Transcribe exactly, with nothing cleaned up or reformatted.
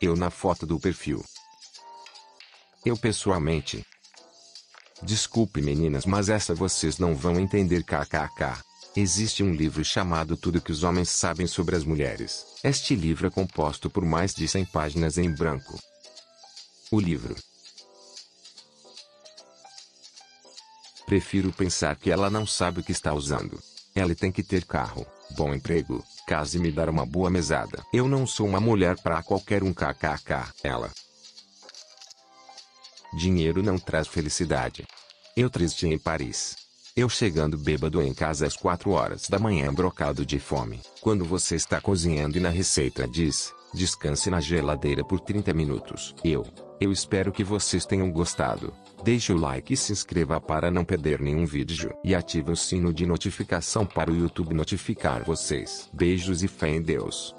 Eu na foto do perfil. Eu pessoalmente. Desculpe meninas, mas essa vocês não vão entender, kkk. Existe um livro chamado Tudo que os Homens Sabem Sobre as Mulheres. Este livro é composto por mais de cem páginas em branco. O livro. Prefiro pensar que ela não sabe o que está usando. Ela tem que ter carro, bom emprego, casa e me dar uma boa mesada. Eu não sou uma mulher para qualquer um, kkk. Ela. Dinheiro não traz felicidade. Eu triste em Paris. Eu chegando bêbado em casa às quatro horas da manhã, brocado de fome. Quando você está cozinhando e na receita diz, descanse na geladeira por trinta minutos. Eu, eu espero que vocês tenham gostado. Deixe o like e se inscreva para não perder nenhum vídeo. E ative o sino de notificação para o YouTube notificar vocês. Beijos e fé em Deus.